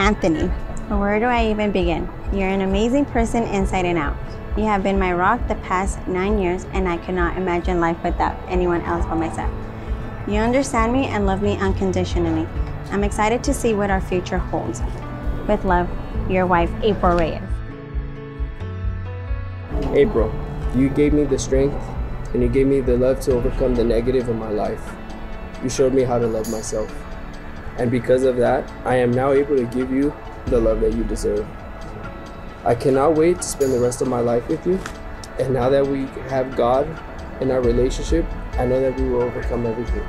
Anthony. Where do I even begin? You're an amazing person inside and out. You have been my rock the past 9 years, and I cannot imagine life without anyone else but myself. You understand me and love me unconditionally. I'm excited to see what our future holds. With love, your wife, April Reyes. April, you gave me the strength and you gave me the love to overcome the negative of my life. You showed me how to love myself. And because of that, I am now able to give you the love that you deserve. I cannot wait to spend the rest of my life with you. And now that we have God in our relationship, I know that we will overcome everything.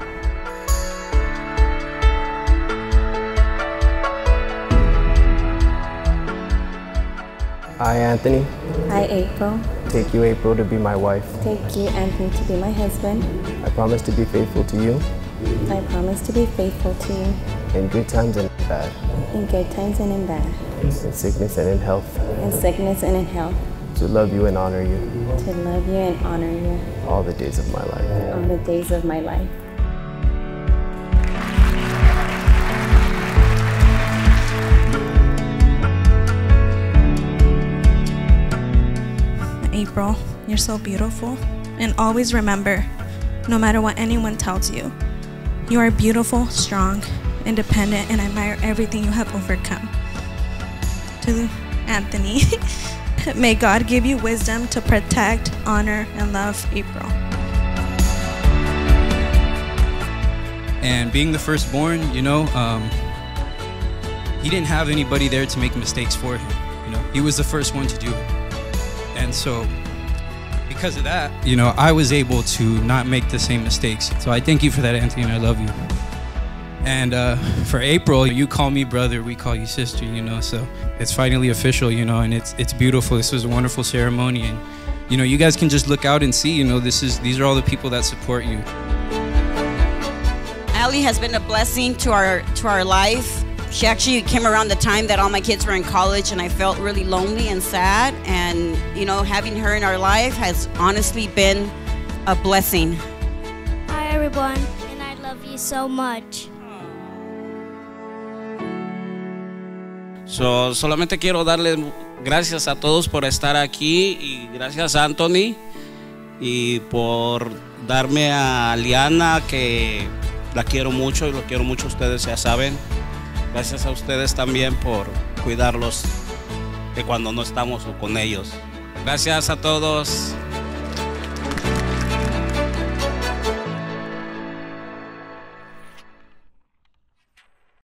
Hi, Anthony. Hi, April. Take you, April, to be my wife. Take you, Anthony, to be my husband. I promise to be faithful to you. I promise to be faithful to you. In good times and in bad. In good times and in bad. In sickness and in health. In sickness and in health. To love you and honor you. To love you and honor you. All the days of my life. All the days of my life. April, you're so beautiful, and always remember, no matter what anyone tells you, you are beautiful, strong, independent, and I admire everything you have overcome. To Anthony, may God give you wisdom to protect, honor, and love April. And being the firstborn, you know, he didn't have anybody there to make mistakes for him. You know, he was the first one to do it. And so, because of that, you know, I was able to not make the same mistakes. So I thank you for that, Anthony, and I love you. And for April, you call me brother, we call you sister, you know, so it's finally official, you know, and it's beautiful. This was a wonderful ceremony, and, you know, you guys can just look out and see, you know, these are all the people that support you. Allie has been a blessing to our life. She actually came around the time that all my kids were in college, and I felt really lonely and sad. And, you know, having her in our life has honestly been a blessing. Hi, everyone, and I love you so much. Solamente quiero darles gracias a todos por estar aquí, y gracias a Anthony, y por darme a Liana, que la quiero mucho y lo quiero mucho, ustedes ya saben. Gracias a ustedes también por cuidarlos de cuando no estamos con ellos. Gracias a todos.